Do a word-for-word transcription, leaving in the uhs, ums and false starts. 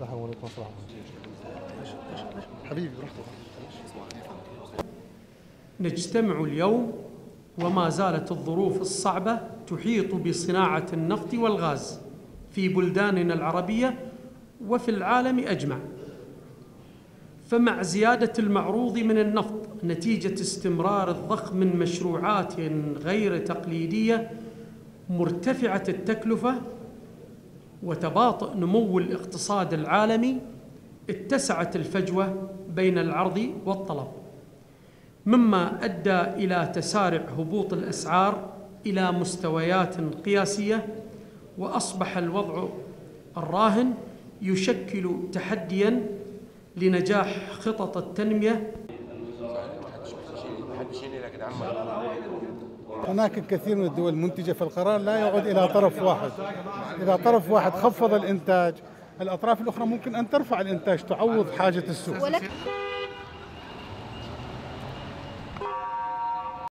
تحولت مصلحة حبيبي براحتك. نجتمع اليوم وما زالت الظروف الصعبة تحيط بصناعة النفط والغاز في بلداننا العربية وفي العالم أجمع، فمع زيادة المعروض من النفط نتيجة استمرار الضخ من مشروعات غير تقليدية مرتفعة التكلفة وتباطؤ نمو الاقتصاد العالمي، اتسعت الفجوة بين العرض والطلب، مما أدى إلى تسارع هبوط الأسعار إلى مستويات قياسية، وأصبح الوضع الراهن يشكل تحدياً لنجاح خطط التنمية. هناك الكثير من الدول المنتجة، فالقرار لا يعود إلى طرف واحد. إذا طرف واحد خفض الإنتاج، الأطراف الأخرى ممكن أن ترفع الإنتاج تعوض حاجة السوق.